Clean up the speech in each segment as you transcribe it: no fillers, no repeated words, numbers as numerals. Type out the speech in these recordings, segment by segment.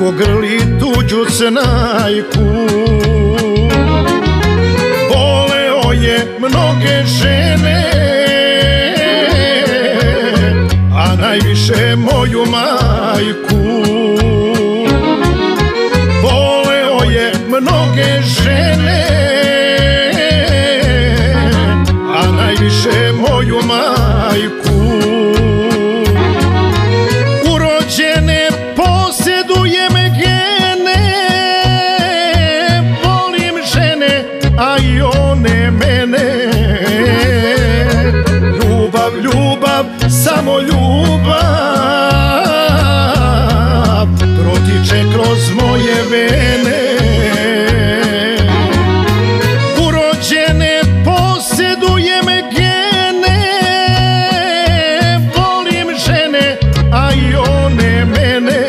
ko grli tuđu snajku. Voleo je mnoge žene, a najviše moju majku. Voleo je mnoge žene, a najviše moju majku. Urođene posjedujem gene, volim žene, a i one mene. Ljubav, ljubav, samo ljubav protiče kroz moje vene. Urođene posjedujem gene, volim žene, a i one mene.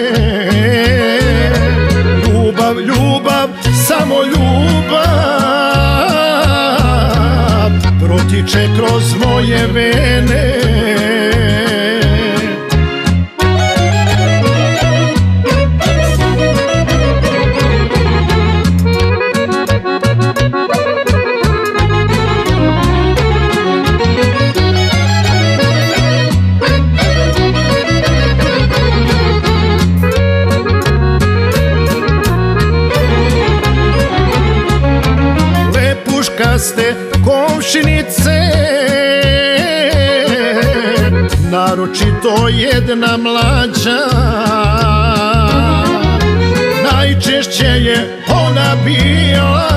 Ljubav, ljubav, samo ljubav protiče kroz moje vene. Ste komšinice, naročito jedna mlađa, najčešće je ona bila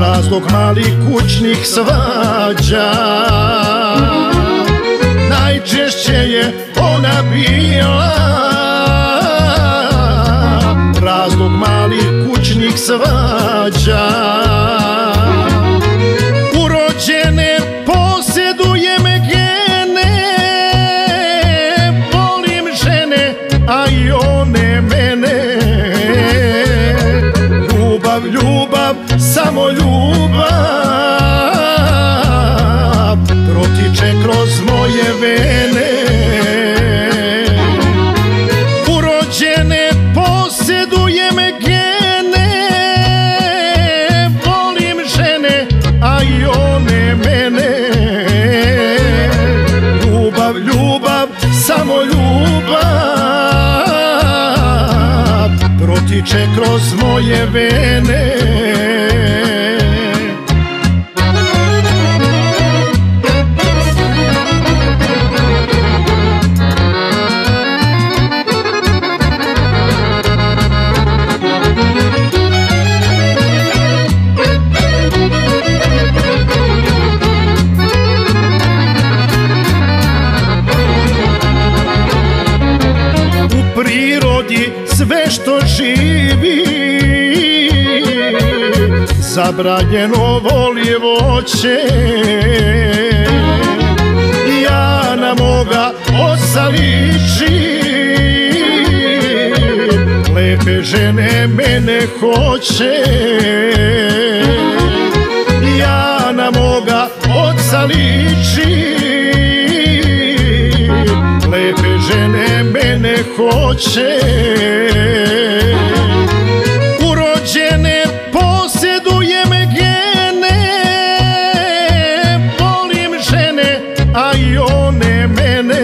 razlog malih kućnih svađa. Najčešće je ona bila razlog malih kućnih svađa. Urođene posjedujem gene, volim žene, a i one mene. Ljubav, ljubav, samo ljubav protiče kroz moje vene. Urođene posjedujem gene, volim žene, a i one mene. Ljubav, ljubav, samo ljubav protiče kroz moje vene. Sve što živi zabranjeno voli voće. Ja na moga oca ličim, lepe žene mene hoće. Ja na moga oca ličim, lepe žene mene hoće. Urođene posjedujem gene, volim žene, a i one mene.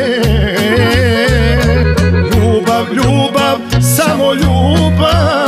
Ljubav, ljubav, samo ljubav